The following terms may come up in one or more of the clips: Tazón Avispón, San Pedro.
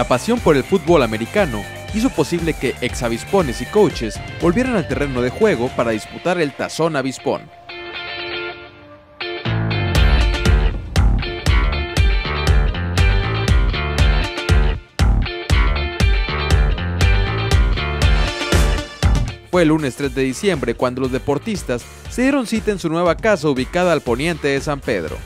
la pasión por el fútbol americano hizo posible que ex-avispones y coaches volvieran al terreno de juego para disputar el Tazón Avispón. Fue el lunes 3 de diciembre cuando los deportistas se dieron cita en su nueva casa ubicada al poniente de San Pedro.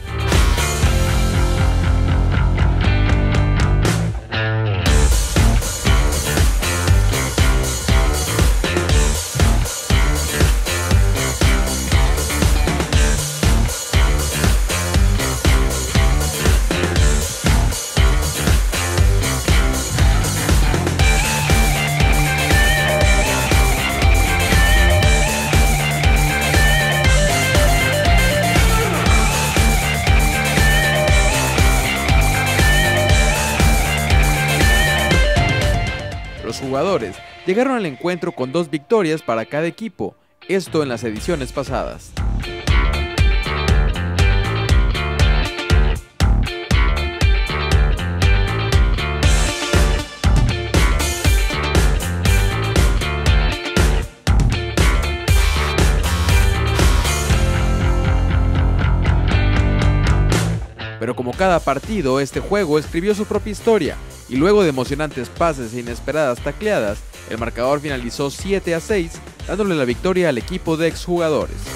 Los jugadores llegaron al encuentro con 2 victorias para cada equipo, esto en las ediciones pasadas. Pero como cada partido, este juego escribió su propia historia, y luego de emocionantes pases e inesperadas tacleadas, el marcador finalizó 7-6, dándole la victoria al equipo de exjugadores.